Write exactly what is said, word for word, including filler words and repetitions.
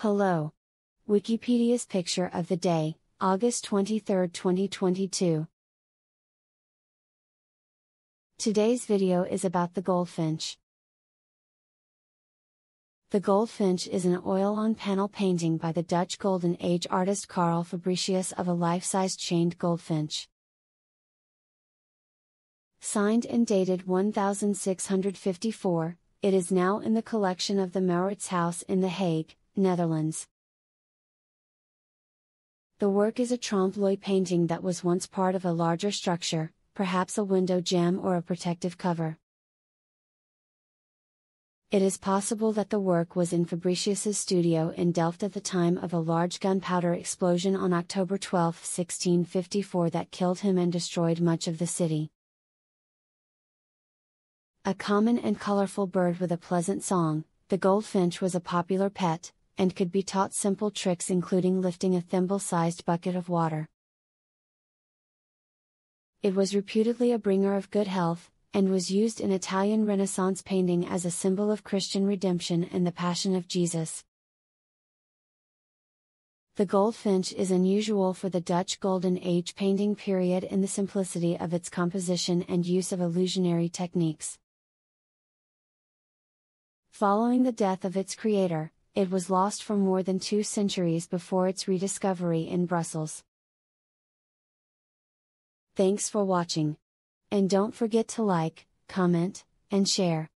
Hello. Wikipedia's picture of the day, August twenty-third, twenty twenty-two. Today's video is about the goldfinch. The goldfinch is an oil-on-panel painting by the Dutch Golden Age artist Carel Fabritius of a life-sized chained goldfinch. Signed and dated one thousand six hundred fifty-four, it is now in the collection of the Mauritshuis in The Hague, Netherlands. The work is a trompe-l'œil painting that was once part of a larger structure, perhaps a window jamb or a protective cover. It is possible that the work was in Fabritius's studio in Delft at the time of a large gunpowder explosion on October twelfth, sixteen fifty-four that killed him and destroyed much of the city. A common and colorful bird with a pleasant song, the goldfinch was a popular pet, and could be taught simple tricks including lifting a thimble-sized bucket of water. It was reputedly a bringer of good health, and was used in Italian Renaissance painting as a symbol of Christian redemption and the Passion of Jesus. The goldfinch is unusual for the Dutch Golden Age painting period in the simplicity of its composition and use of illusionary techniques. Following the death of its creator, it was lost for more than two centuries before its rediscovery in Brussels. Thanks for watching. And don't forget to like, comment, and share.